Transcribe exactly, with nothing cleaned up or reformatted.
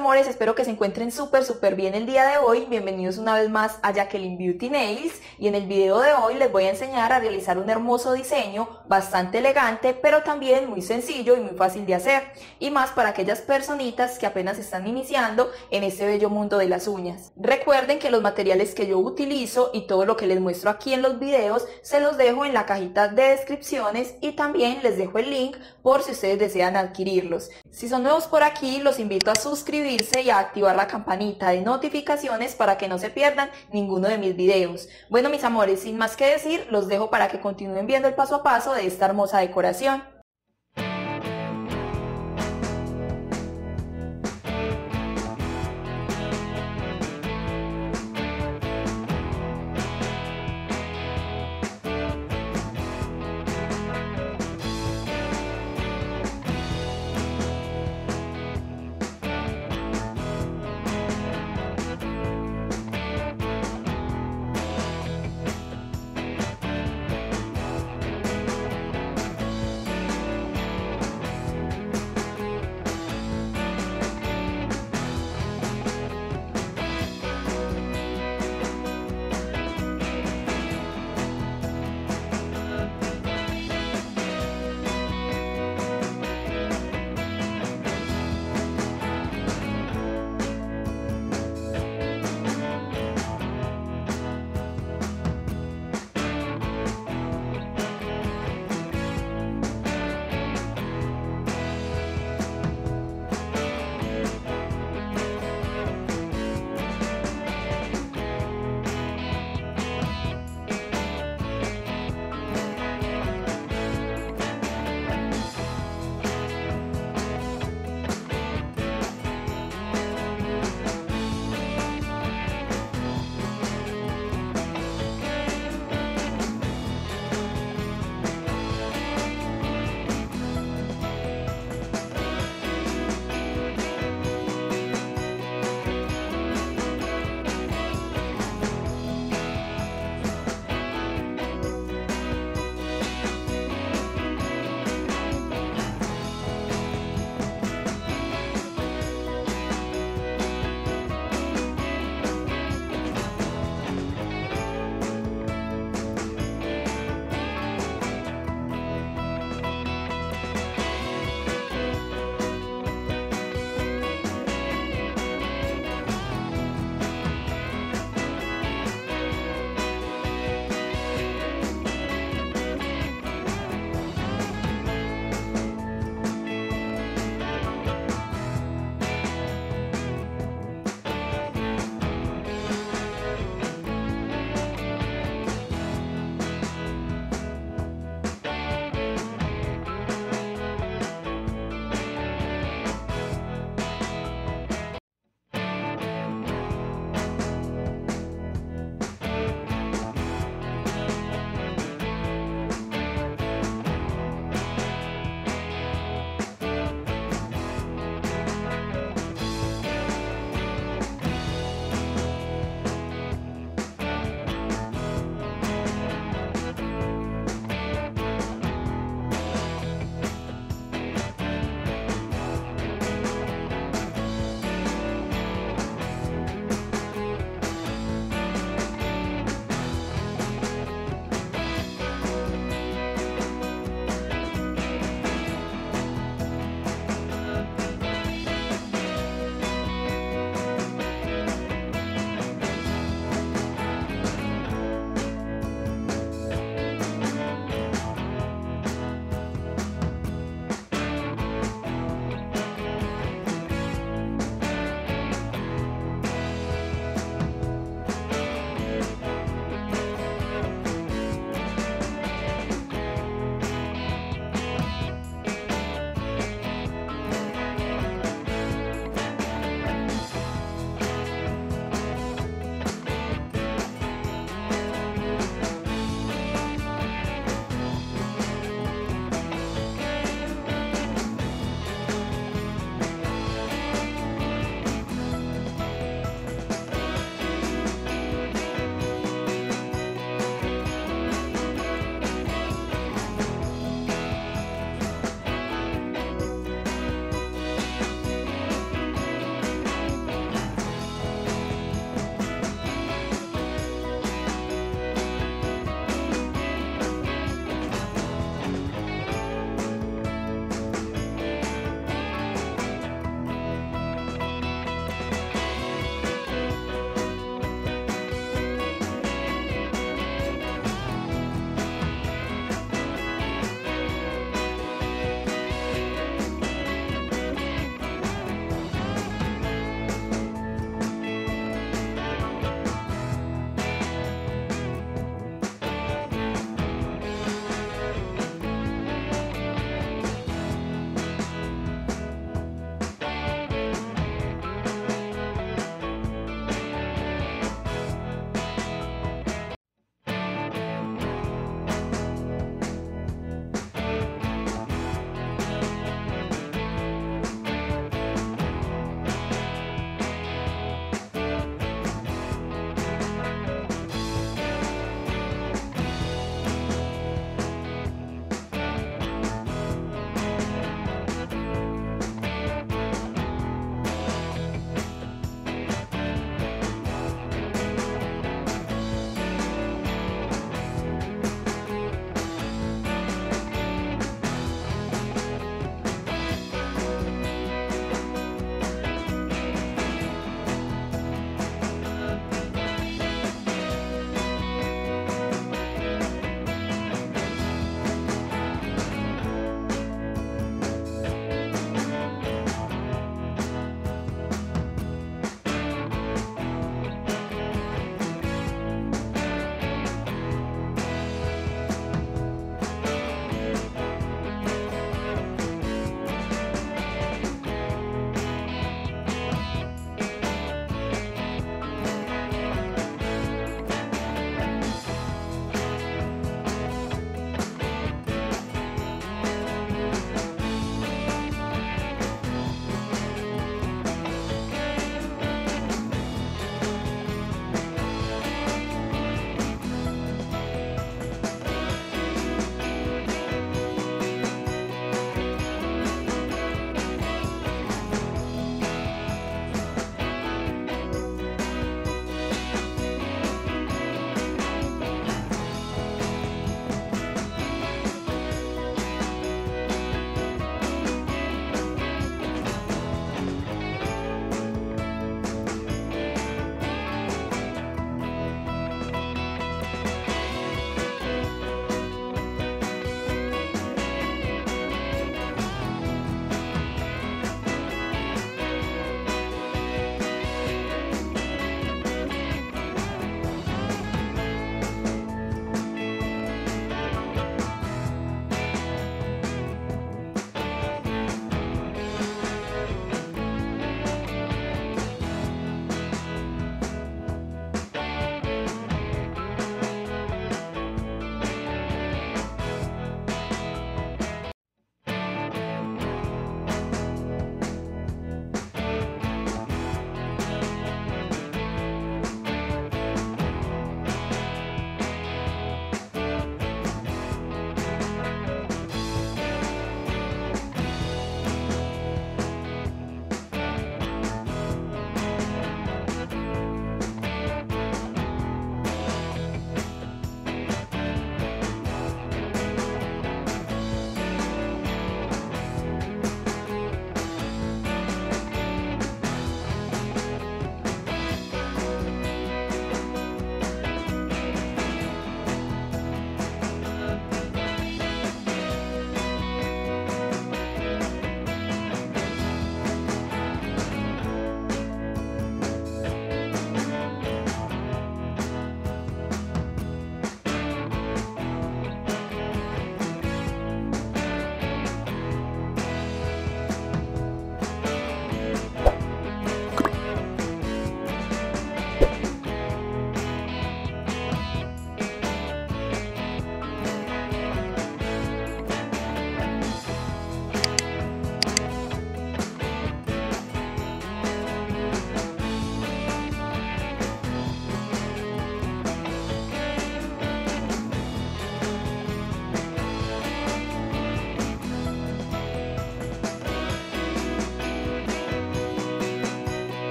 amores, espero que se encuentren súper súper bien el día de hoy. Bienvenidos una vez más a Jacqueline Beauty Nails, y en el video de hoy les voy a enseñar a realizar un hermoso diseño bastante elegante, pero también muy sencillo y muy fácil de hacer, y más para aquellas personitas que apenas están iniciando en este bello mundo de las uñas. Recuerden que los materiales que yo utilizo y todo lo que les muestro aquí en los videos se los dejo en la cajita de descripciones, y también les dejo el link por si ustedes desean adquirirlos. Si son nuevos por aquí, los invito a suscribirse y a activar la campanita de notificaciones para que no se pierdan ninguno de mis videos. Bueno, mis amores, sin más que decir, los dejo para que continúen viendo el paso a paso de esta hermosa decoración.